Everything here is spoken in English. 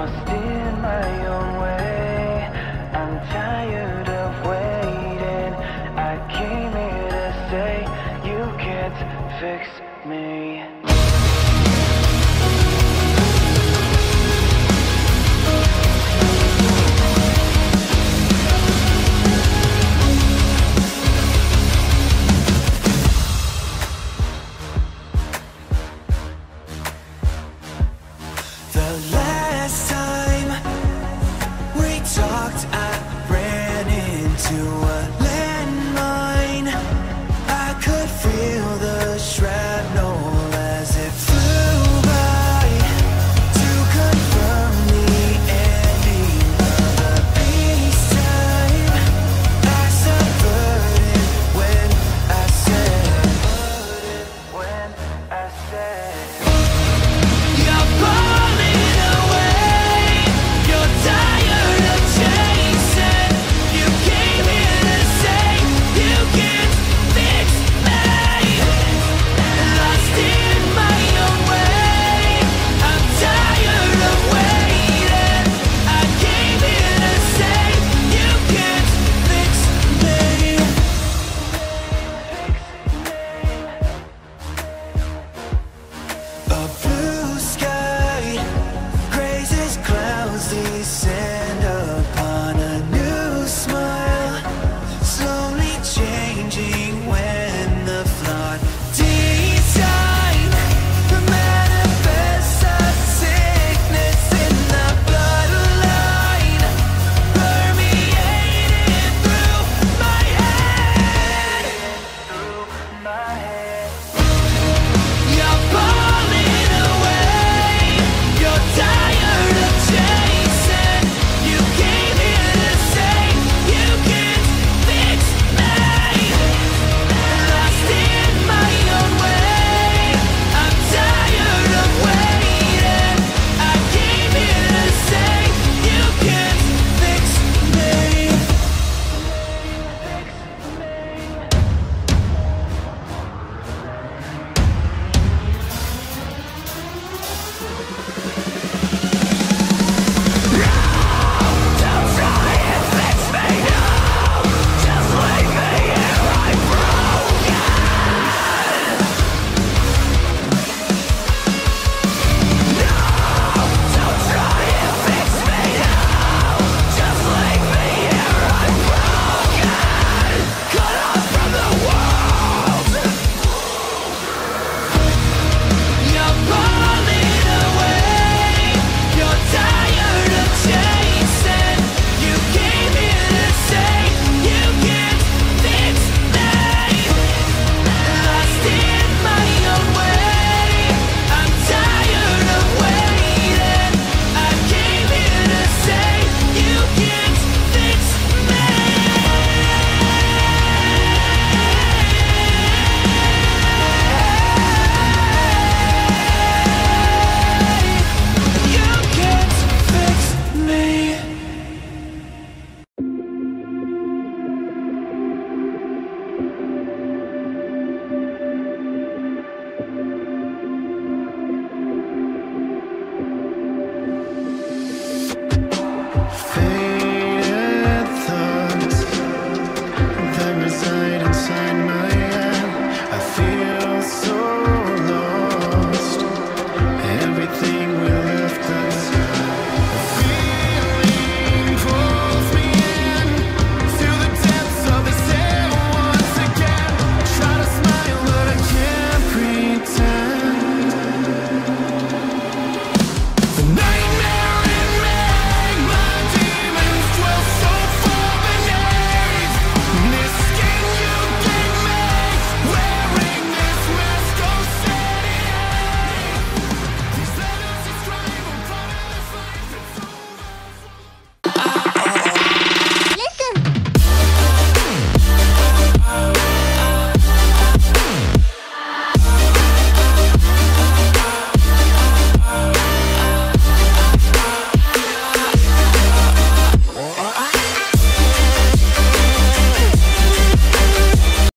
lost in my own way. I'm tired of waiting. I came here to say you can't fix me.